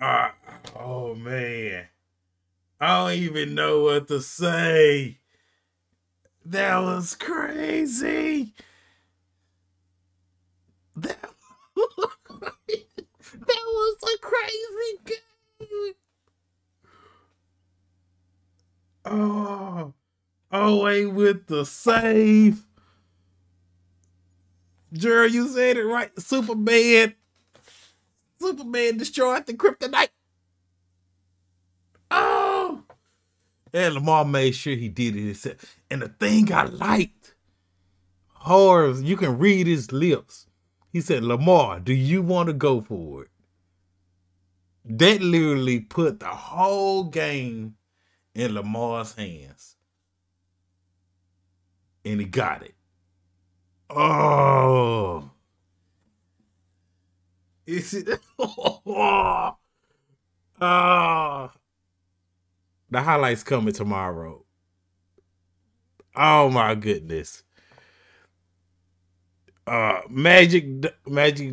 Oh, man. I don't even know what to say. That was crazy. That was a crazy game. Oh, O.A. with the save. Jerry, you said it right. Superman destroyed the kryptonite. Oh, and Lamar made sure he did it himself. And the thing I liked, Horace, you can read his lips. He said, Lamar, do you want to go for it? That literally put the whole game in Lamar's hands. And he got it. Oh. The highlights coming tomorrow. Oh my goodness. Magic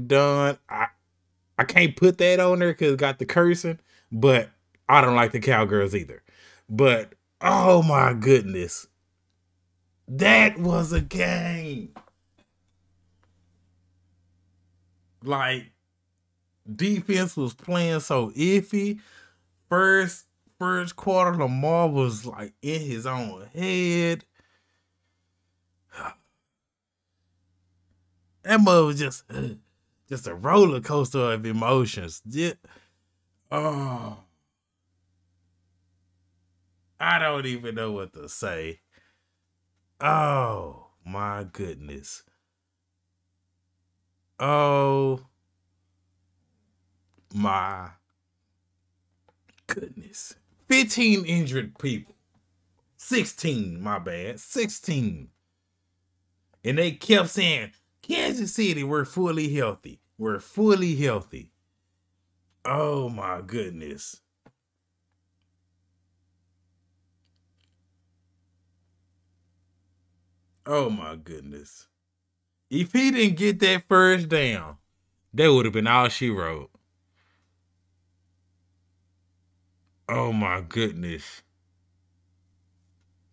Dun. I can't put that on there because it got the cursing, but I don't like the Cowgirls either. But oh my goodness. That was a game. Like, defense was playing so iffy. First quarter, Lamar was like in his own head. That mother was just a roller coaster of emotions. Yeah. Oh, I don't even know what to say. Oh my goodness. Oh my goodness. 15 injured people. 16, my bad. 16. And they kept saying, Kansas City, we're fully healthy. We're fully healthy. Oh, my goodness. Oh, my goodness. If he didn't get that first down, that would have been all she wrote. Oh, my goodness.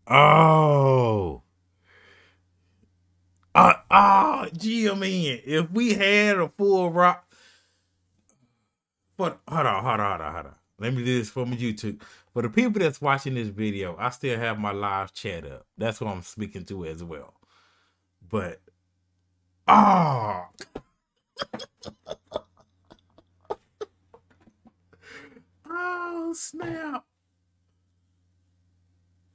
Oh. GMN, if we had a full rock, but hold on. Let me do this for my YouTube. For the people that's watching this video, I still have my live chat up. That's what I'm speaking to as well. But, oh. Oh, snap.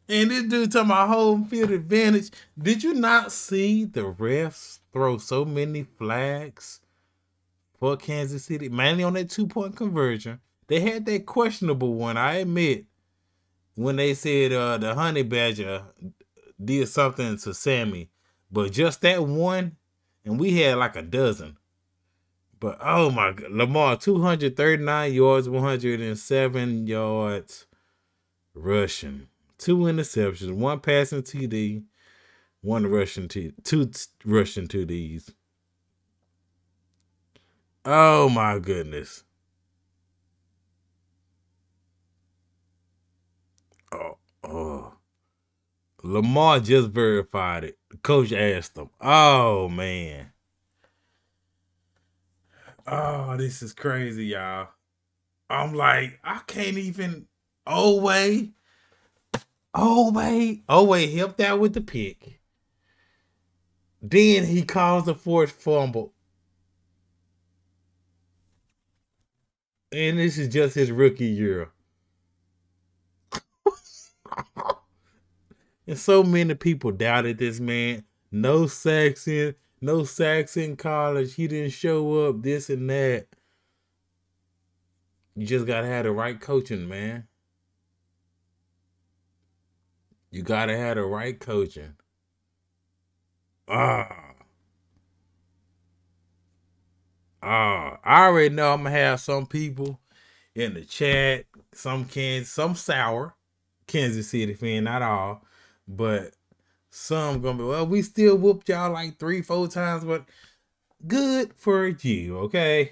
And this dude talking about home field advantage. Did you not see the refs throw so many flags for Kansas City? Mainly on that two-point conversion. They had that questionable one, I admit, when they said the honey badger did something to Sammy. But just that one, and we had like a dozen. But, oh, my God. Lamar, 239 yards, 107 yards rushing. 2 interceptions, 1 passing TD, 1 rushing TD, 2 rushing TDs. Oh my goodness. Oh. Lamar just verified it. Coach asked him. Oh man. Oh, this is crazy, y'all. I'm like, I can't even. Oweh. O.A. helped out with the pick. Then he caused a forced fumble. And this is just his rookie year. And so many people doubted this man. No sacks in college. He didn't show up, this and that. You just got to have the right coaching, man. You gotta have the right coaching. I already know I'm gonna have some people in the chat, some sour Kansas City fan, not all, but some gonna be, well, we still whooped y'all like 3-4 times, but good for you, okay?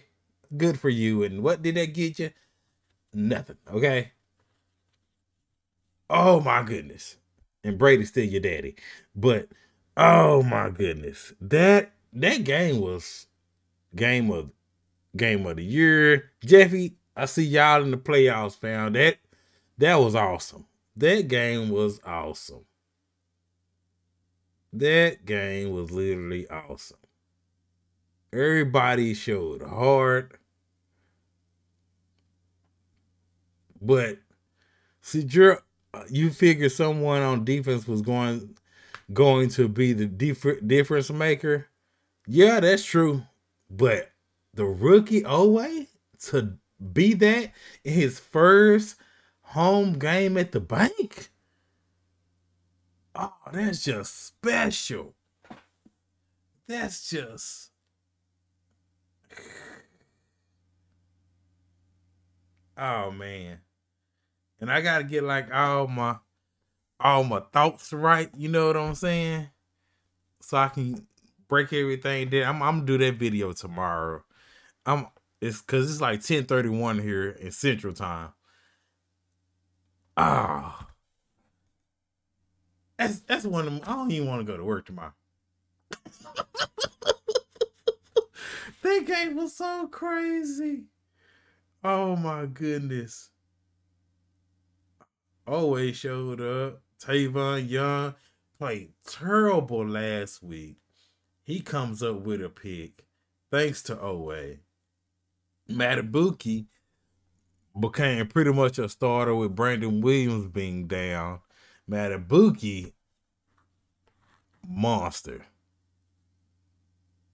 Good for you. And what did that get you? nothing, okay? Oh, my goodness. And Brady's still your daddy. But, oh, my goodness. That game was game of the year. Jeffy, I see y'all in the playoffs, fam. That was awesome. That game was awesome. That game was literally awesome. Everybody showed hard. But see, you figure someone on defense was going to be the difference maker. Yeah, that's true. But the rookie O.A. to be that in his first home game at the bank? Oh, that's just special. That's just... Oh, man. And I got to get like all my thoughts right, you know what I'm saying? So I can break everything down. I'm going to do that video tomorrow. It's because it's like 10:31 here in Central Time. Ah, that's one of them. I don't even want to go to work tomorrow. That game was so crazy. Oh my goodness. O.A. showed up. Tavon Young played terrible last week. He comes up with a pick thanks to O.A. Madubuike became pretty much a starter with Brandon Williams being down. Madubuike, monster.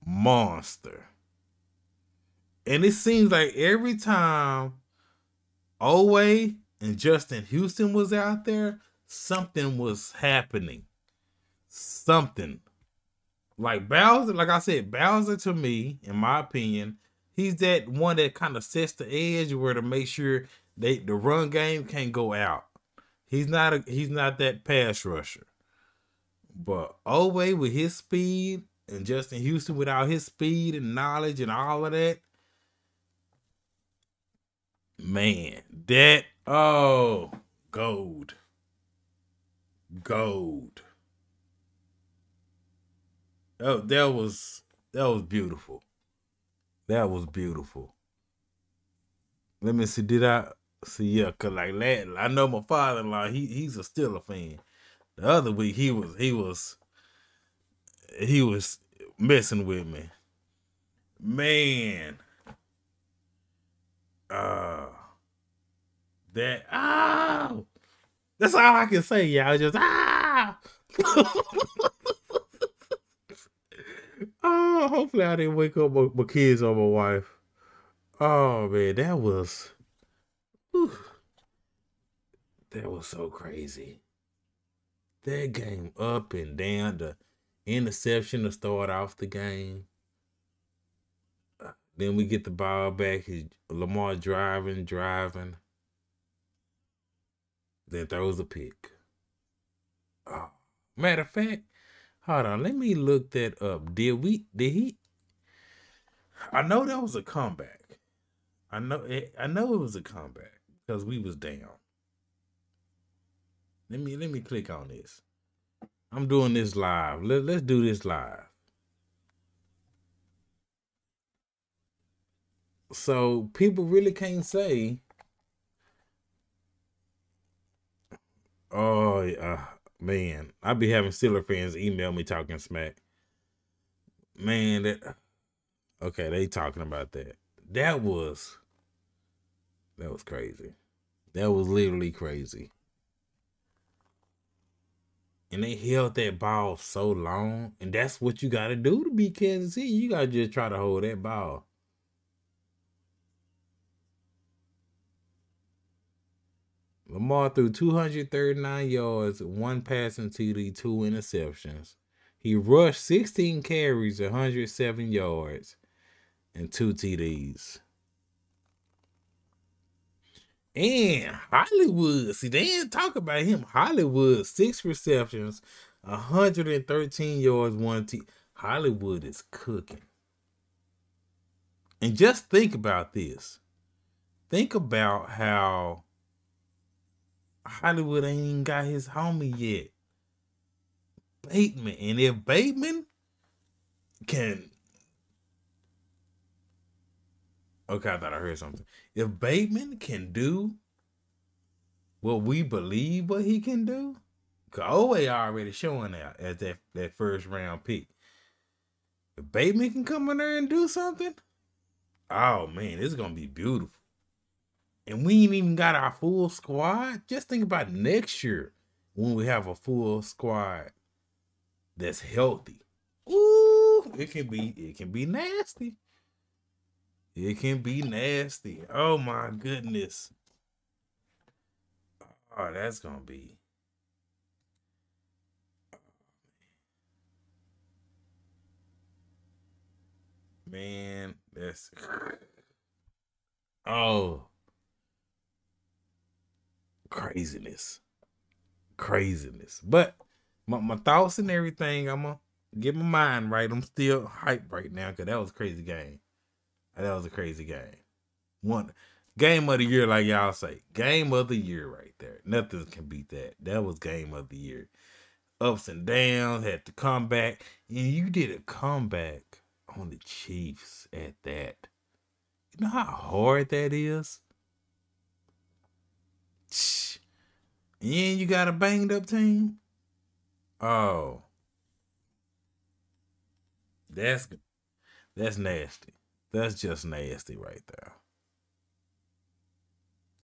Monster. And it seems like every time O.A. and Justin Houston was out there, something was happening. Something. Like Bowser, like I said, Bowser to me, in my opinion, he's that one that kind of sets the edge where to make sure the run game can't go out. He's not that pass rusher. But Oweh with his speed and Justin Houston without his speed and knowledge and all of that. Man, gold. Gold. Oh, that was beautiful. That was beautiful. Let me see. Did I see? Yeah, cause like that, I know my father-in-law. He's still a fan. The other week he was messing with me. Man, that's all I can say, y'all. Just Oh, hopefully I didn't wake up my kids or my wife. Oh man, that was so crazy. That game up and down, the interception to start off the game. Then we get the ball back. Lamar driving. Then throws a pick. Oh, matter of fact. Hold on, let me look that up. Did he? I know that was a comeback. I know it was a comeback because we was down. Let me click on this. I'm doing this live. Let's do this live. So people really can't say. Oh yeah. Man, I be having Steeler fans email me talking smack. Man, okay, they talking about that. That was crazy. That was literally crazy. And they held that ball so long, and that's what you got to do to beat Kansas City. You got to just try to hold that ball. Lamar threw 239 yards, 1 passing TD, 2 interceptions. He rushed 16 carries, 107 yards, and 2 TDs. And Hollywood, see, they didn't talk about him. Hollywood, 6 receptions, 113 yards, 1 TD. Hollywood is cooking. And just think about this. think about how Hollywood ain't even got his homie yet, Bateman. And if Bateman can... Okay, I thought I heard something. If Bateman can do what we believe what he can do, because O.A. already showing out at that first round pick. If Bateman can come in there and do something, oh man, it's going to be beautiful. And we ain't even got our full squad. Just think about next year when we have a full squad that's healthy. Ooh, it can be nasty. It can be nasty. Oh my goodness. Oh, that's gonna be. Man, that's. Oh. Craziness. But my thoughts and everything, I'm gonna get my mind right. I'm still hyped right now because that was a crazy game. That was a crazy game. One game of the year, like y'all say. Game of the year right there. Nothing can beat that. That was game of the year. Ups and downs, had to come back. And you did a comeback on the Chiefs at that. You know how hard that is? And you got a banged up team? Oh. That's nasty. That's just nasty right there.